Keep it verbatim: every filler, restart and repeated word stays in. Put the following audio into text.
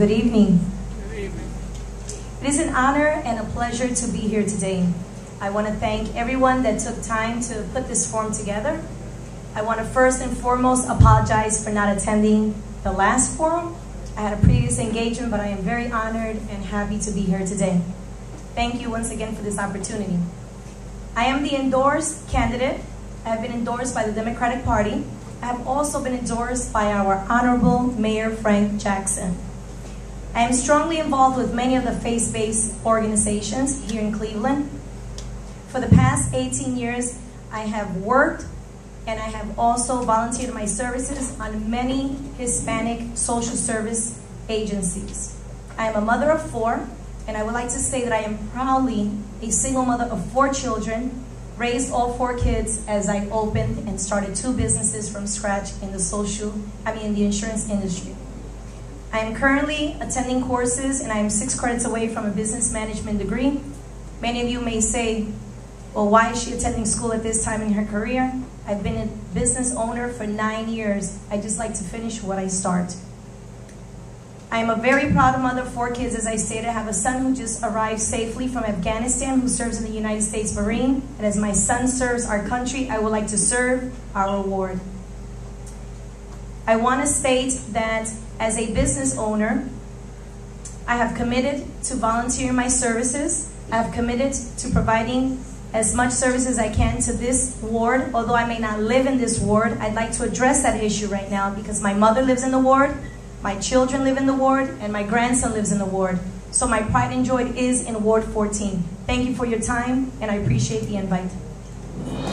Good evening. Good evening. It is an honor and a pleasure to be here today. I want to thank everyone that took time to put this forum together. I want to first and foremost apologize for not attending the last forum. I had a previous engagement, but I am very honored and happy to be here today. Thank you once again for this opportunity. I am the endorsed candidate. I have been endorsed by the Democratic Party. I have also been endorsed by our Honorable Mayor Frank Jackson. I am strongly involved with many of the faith-based organizations here in Cleveland. For the past eighteen years, I have worked and I have also volunteered my services on many Hispanic social service agencies. I am a mother of four, and I would like to say that I am proudly a single mother of four children, raised all four kids as I opened and started two businesses from scratch in the social, I mean, in the insurance industry. I am currently attending courses, and I am six credits away from a business management degree. Many of you may say, well, why is she attending school at this time in her career? I've been a business owner for nine years. I just like to finish what I start. I am a very proud mother of four kids, as I stated. I have a son who just arrived safely from Afghanistan, who serves in the United States Marine. And as my son serves our country, I would like to serve our ward. I want to state that as a business owner, I have committed to volunteering my services. I have committed to providing as much service as I can to this ward. Although I may not live in this ward, I'd like to address that issue right now because my mother lives in the ward, my children live in the ward, and my grandson lives in the ward. So my pride and joy is in Ward fourteen. Thank you for your time, and I appreciate the invite.